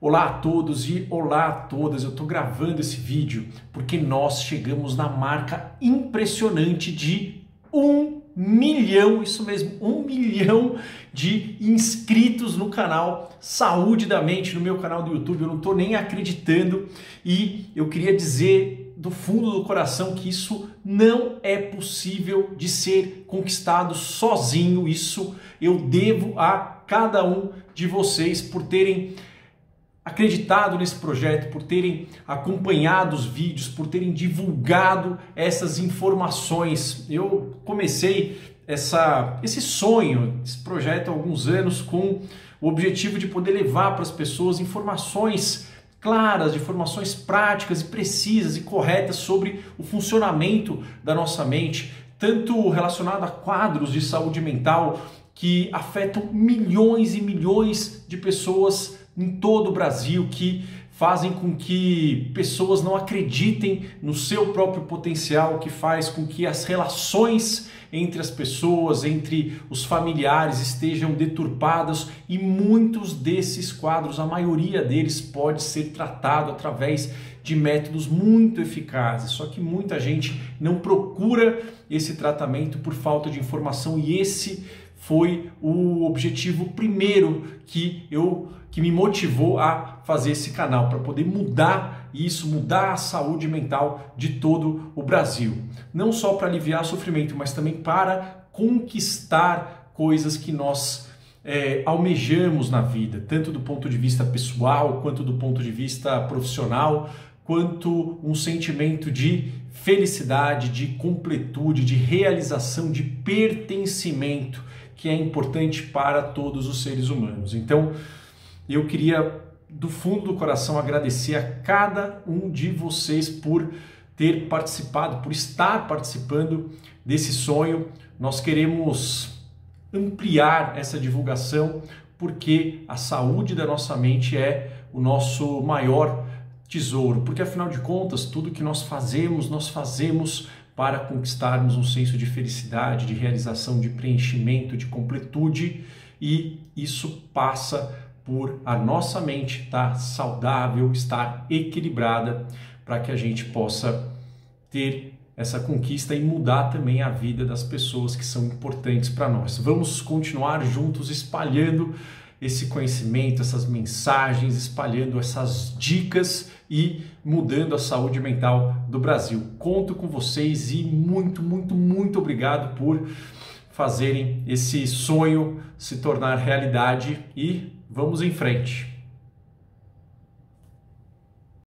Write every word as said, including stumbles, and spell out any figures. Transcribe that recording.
Olá a todos e olá a todas, eu estou gravando esse vídeo porque nós chegamos na marca impressionante de um milhão, isso mesmo, um milhão de inscritos no canal Saúde da Mente, no meu canal do YouTube, eu não estou nem acreditando e eu queria dizer do fundo do coração que isso não é possível de ser conquistado sozinho, isso eu devo a cada um de vocês por terem acreditado nesse projeto, por terem acompanhado os vídeos, por terem divulgado essas informações. Eu comecei essa, esse sonho, esse projeto há alguns anos com o objetivo de poder levar para as pessoas informações claras, informações práticas e precisas e corretas sobre o funcionamento da nossa mente, tanto relacionado a quadros de saúde mental que afetam milhões e milhões de pessoas em todo o Brasil, que fazem com que pessoas não acreditem no seu próprio potencial, que faz com que as relações entre as pessoas, entre os familiares estejam deturpadas e muitos desses quadros, a maioria deles pode ser tratado através de métodos muito eficazes, só que muita gente não procura esse tratamento por falta de informação e esse foi o objetivo primeiro que eu que me motivou a fazer esse canal, para poder mudar isso, mudar a saúde mental de todo o Brasil. Não só para aliviar sofrimento, mas também para conquistar coisas que nós é, almejamos na vida, tanto do ponto de vista pessoal, quanto do ponto de vista profissional, quanto um sentimento de felicidade, de completude, de realização, de pertencimento, que é importante para todos os seres humanos. Então, eu queria, do fundo do coração, agradecer a cada um de vocês por ter participado, por estar participando desse sonho. Nós queremos ampliar essa divulgação, porque a saúde da nossa mente é o nosso maior tesouro, porque afinal de contas, tudo que nós fazemos, nós fazemos para conquistarmos um senso de felicidade, de realização, de preenchimento, de completude, e isso passa por a nossa mente estar saudável, estar equilibrada, para que a gente possa ter essa conquista e mudar também a vida das pessoas que são importantes para nós. Vamos continuar juntos espalhando esse conhecimento, essas mensagens, espalhando essas dicas e mudando a saúde mental do Brasil. Conto com vocês e muito, muito, muito obrigado por fazerem esse sonho se tornar realidade e vamos em frente.